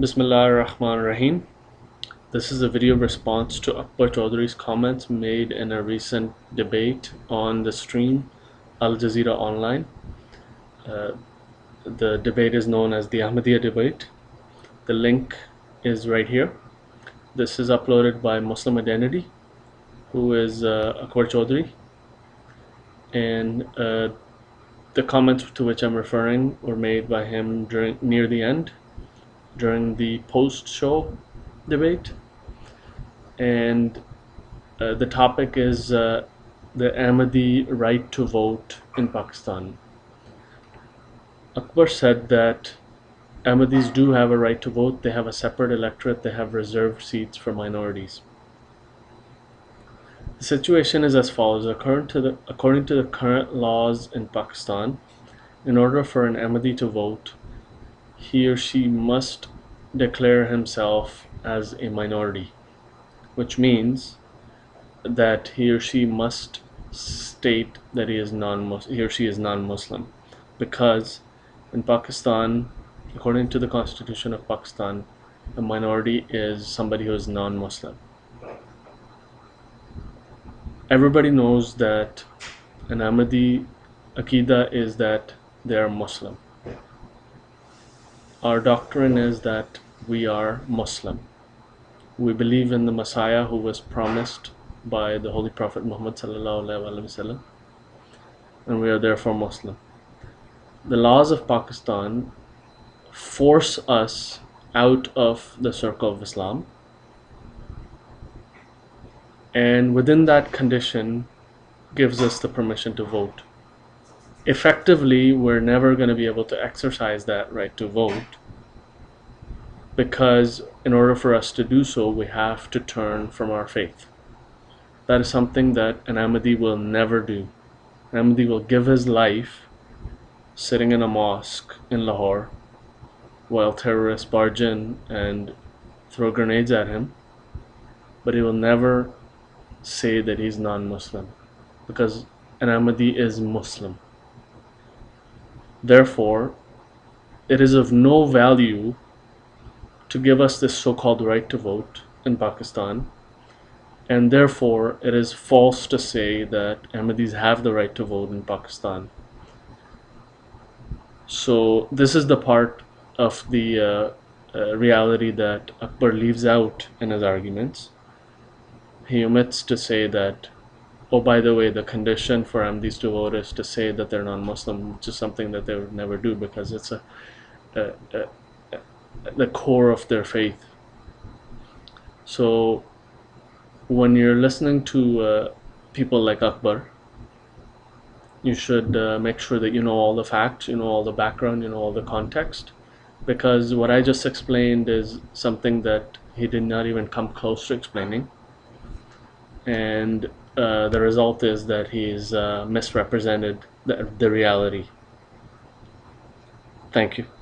Bismillahirrahmanirrahim. This is a video response to Akber Choudhry's comments made in a recent debate on the stream Al Jazeera Online. The debate is known as the Ahmadiyya Debate. The link is right here. This is uploaded by Muslim Identity, who is Akber Choudhry, and the comments to which I'm referring were made by him near the end, during the post-show debate. And the topic is the Ahmadi right to vote in Pakistan. Akber said that Ahmadis do have a right to vote. They have a separate electorate. They have reserved seats for minorities. The situation is as follows. According to the current laws in Pakistan, in order for an Ahmadi to vote, he or she must declare himself as a minority, which means that he or she must state that he or she is non-Muslim, because in Pakistan, according to the Constitution of Pakistan, a minority is somebody who is non-Muslim. Everybody knows that an Ahmadi Aqidah is that they are Muslim. Our doctrine is that we are Muslim. We believe in the Messiah who was promised by the Holy Prophet Muhammad ﷺ, and we are therefore Muslim. The laws of Pakistan force us out of the circle of Islam, and within that condition gives us the permission to vote. Effectively, we're never going to be able to exercise that right to vote, because in order for us to do so, we have to turn from our faith. That is something that an Ahmadi will never do. An Ahmadi will give his life sitting in a mosque in Lahore while terrorists barge in and throw grenades at him, but he will never say that he's non-Muslim, because an Ahmadi is Muslim. Therefore, it is of no value to give us this so-called right to vote in Pakistan, and therefore it is false to say that Ahmadis have the right to vote in Pakistan. So this is the part of the reality that Akber leaves out in his arguments. He omits to say that, oh, by the way, the condition for Ahmadis to vote is to say that they're non-Muslim, which is something that they would never do, because it's the core of their faith. So when you're listening to people like Akber, you should make sure that you know all the facts, you know all the background, you know all the context, because what I just explained is something that he did not even come close to explaining. And the result is that he's misrepresented the reality. Thank you.